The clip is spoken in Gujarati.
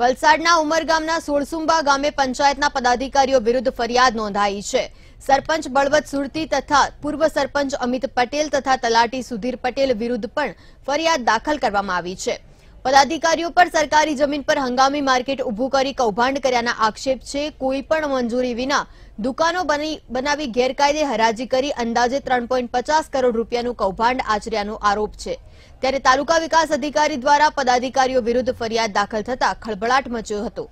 વલસાડના ઉમરગામના સોળસુંબા ગામે પંચાયતના પદાધિકારીઓ વિરુદ્ધ ફરિયાદ નોંધાઈ છે। સરપંચ બળવત સુરતી તથા પૂર્વ સરપંચ અમિત પટેલ તથા તલાટી સુધીર પટેલ વિરુદ્ધ પણ ફરિયાદ દાખલ કરવામાં આવી છે। પદાધિકારીઓ પર સરકારી જમીન પર હંગામી માર્કેટ ઊભું કરી કૌભાંડ કર્યાના આક્ષેપ છે। કોઈ પણ મંજૂરી વિના દુકાનો બનાવી ગેરકાયદે હરાજી કરી અંદાજે 3.50 કરોડ રૂપિયાનું કૌભાંડ આચર્યાનો આરોપ છે। ત્યારે તાલુકા વિકાસ અધિકારી દ્વારા પદાધિકારીઓ વિરુદ્ધ ફરિયાદ દાખલ થતા ખળભળાટ મચ્યો હતો।